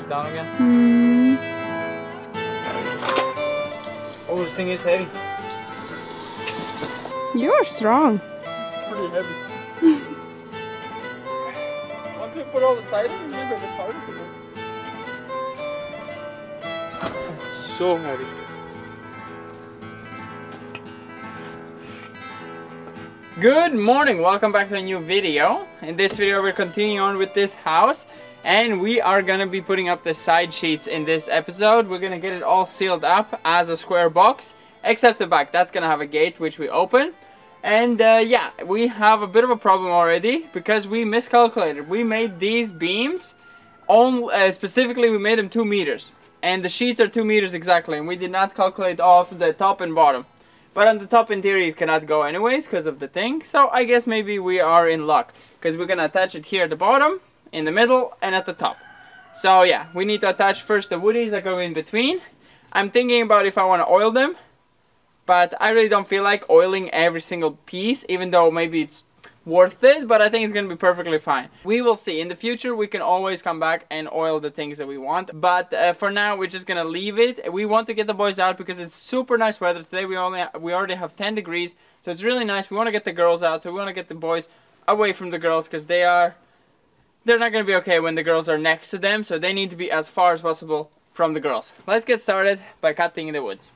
like down again. Oh, this thing is heavy. You're strong. It's pretty heavy. Once we put all the sides in, maybe it's harder to do. It's so heavy. Good morning, welcome back to a new video. In this video we're continuing on with this house, and we are gonna be putting up the side sheets in this episode. We're gonna get it all sealed up as a square box, except the back. That's gonna have a gate which we open. And yeah, we have a bit of a problem already because we miscalculated. We made these beams, specifically we made them 2 meters. And the sheets are 2 meters exactly, and we did not calculate off the top and bottom. But on the top, in theory, it cannot go anyways because of the thing. So I guess maybe we are in luck because we're gonna attach it here at the bottom, in the middle, and at the top. So yeah, we need to attach first the woodies that go in between. I'm thinking about if I want to oil them, but I really don't feel like oiling every single piece, even though maybe it's worth it, but I think it's gonna be perfectly fine. We will see. In the future we can always come back and oil the things that we want, but for now we're just gonna leave it. We want to get the boys out because it's super nice weather today. We already have 10 degrees, so it's really nice. We want to get the girls out, so we want to get the boys away from the girls because they're not gonna be okay when the girls are next to them, so they need to be as far as possible from the girls. Let's get started by cutting in the woods.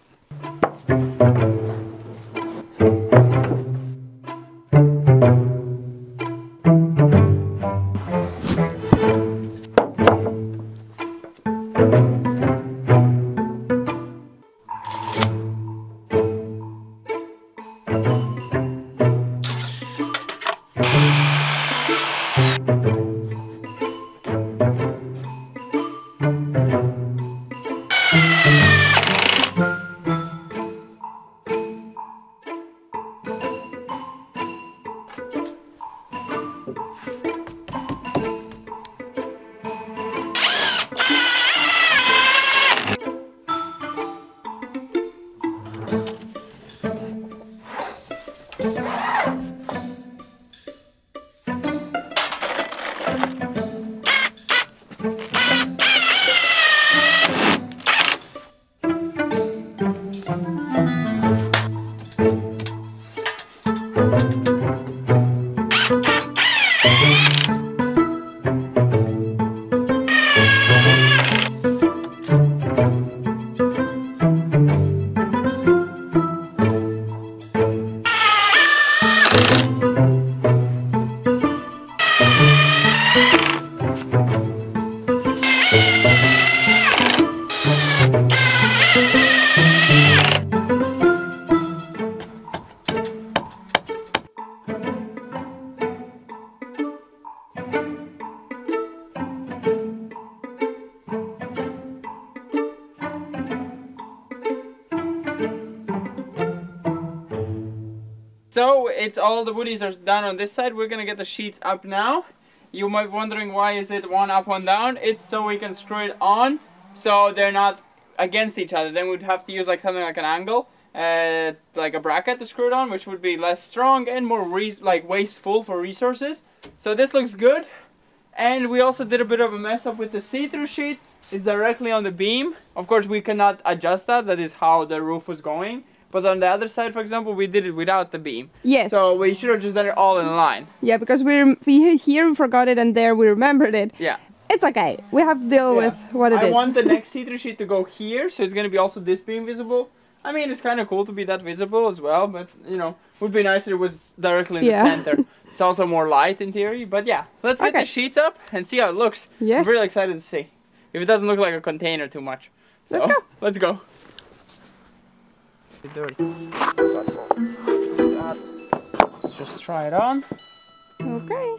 So it's all the woodies are done on this side. We're gonna get the sheets up now. You might be wondering why is it one up, one down. It's so we can screw it on so they're not against each other. Then we'd have to use like something like an angle, like a bracket to screw it on, which would be less strong and more wasteful for resources. So this looks good. And we also did a bit of a mess up with the see-through sheet. It's directly on the beam. Of course we cannot adjust that. That is how the roof was going. But on the other side, for example, we did it without the beam. Yes. So we should have just done it all in line. Yeah, because we here we forgot it and there we remembered it. Yeah. It's okay. We have to deal with what it is. I want the next see-through sheet to go here, so it's going to be also this beam visible. I mean, it's kind of cool to be that visible as well, but, you know, would be nice if it was directly in the center. It's also more light in theory, but yeah. Let's get the sheets up and see how it looks. Yes. I'm really excited to see. If it doesn't look like a container too much. So, let's go. Let's go. Dirty. Let's just try it on. Okay.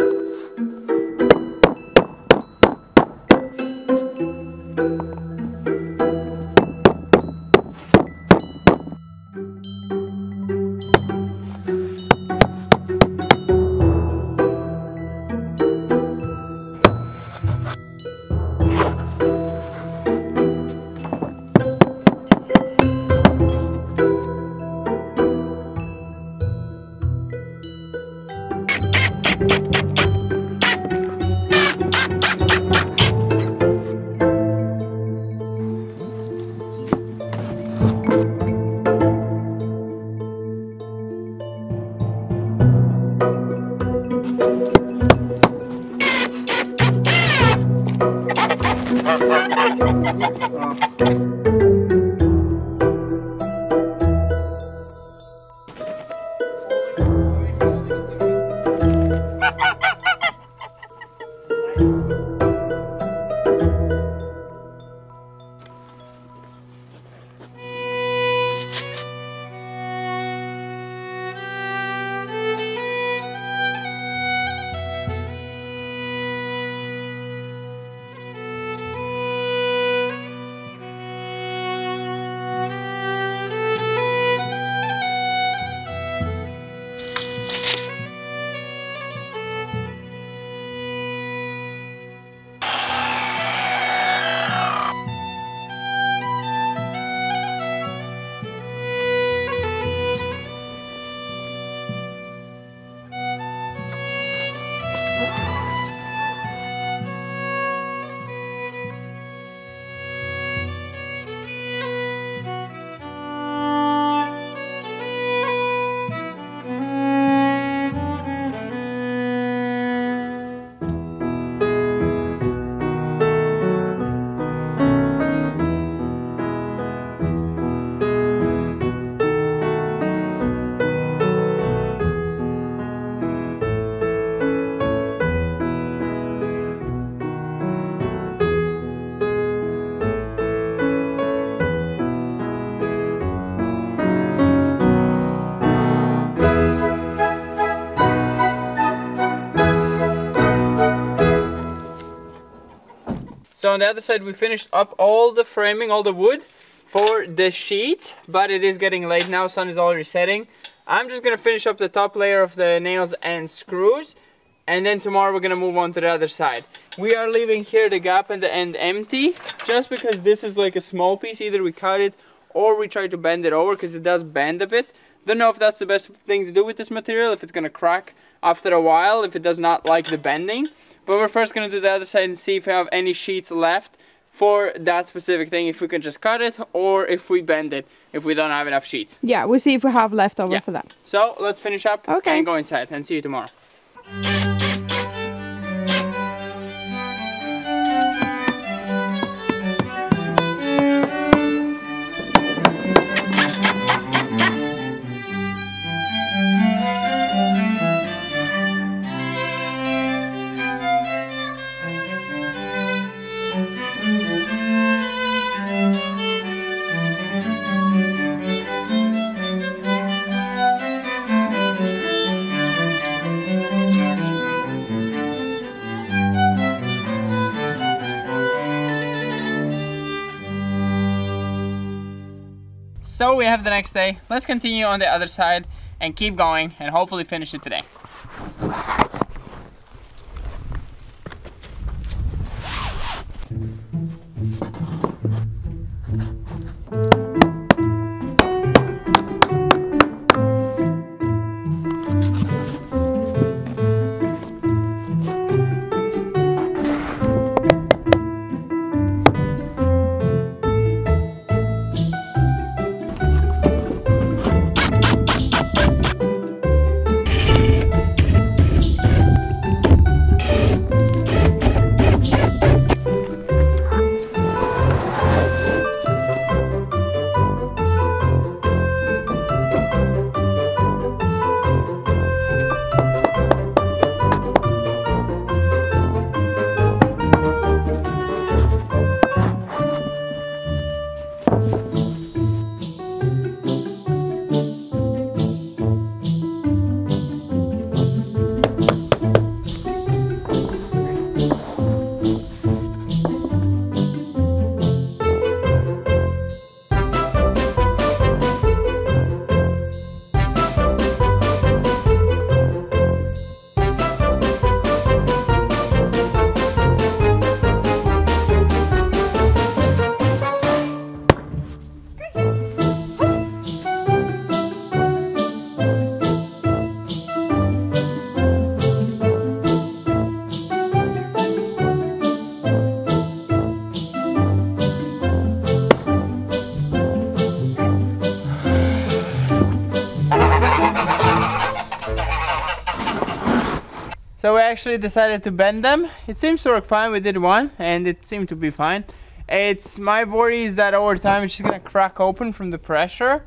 So on the other side we finished up all the framing, all the wood for the sheet, but it is getting late now, sun is already setting. I'm just gonna finish up the top layer of the nails and screws, and then tomorrow we're gonna move on to the other side. We are leaving here the gap at the end empty, just because this is like a small piece, either we cut it or we try to bend it over, because it does bend a bit. Don't know if that's the best thing to do with this material, if it's gonna crack after a while, if it does not like the bending. But we're first going to do the other side and see if we have any sheets left for that specific thing. If we can just cut it or if we bend it, if we don't have enough sheets. Yeah, we'll see if we have left over for that. So let's finish up and go inside and see you tomorrow. So we have the next day. Let's continue on the other side and keep going and hopefully finish it today. So we actually decided to bend them. It seems to work fine. We did one and it seemed to be fine. It's my worry is that over time it's just gonna crack open from the pressure,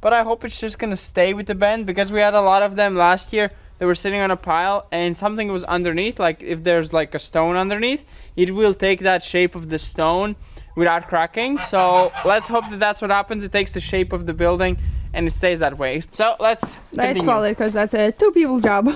but I hope it's just gonna stay with the bend, because we had a lot of them last year that were sitting on a pile and something was underneath. Like if there's like a stone underneath, it will take that shape of the stone without cracking. So let's hope that that's what happens. It takes the shape of the building and it stays that way. So let's call it, because that's a two people job.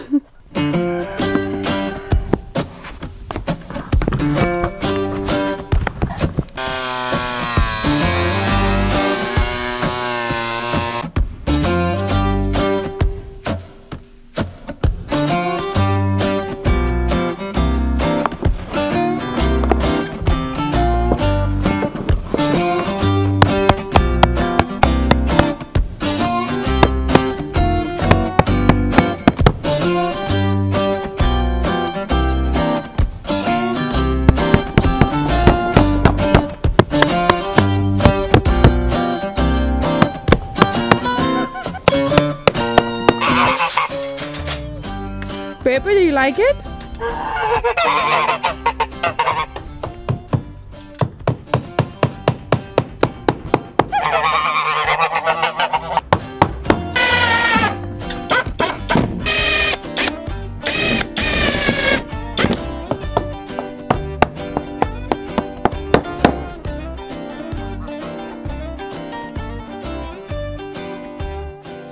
Pepper, do you like it?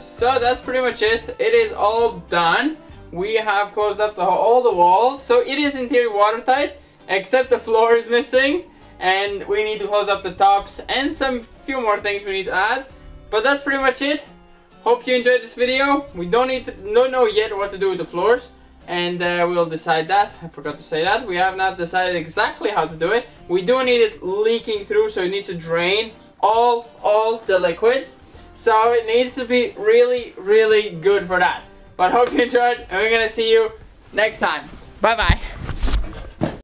So that's pretty much it. It is all done. We have closed up all the walls, so it is in theory watertight, except the floor is missing, and we need to close up the tops and some few more things we need to add. But that's pretty much it. Hope you enjoyed this video. We don't know yet what to do with the floors, and we'll decide that. I forgot to say that. We have not decided exactly how to do it. We do need it leaking through, so it needs to drain all the liquids. So it needs to be really, really good for that. But hope you enjoyed, and we're gonna see you next time. Bye bye.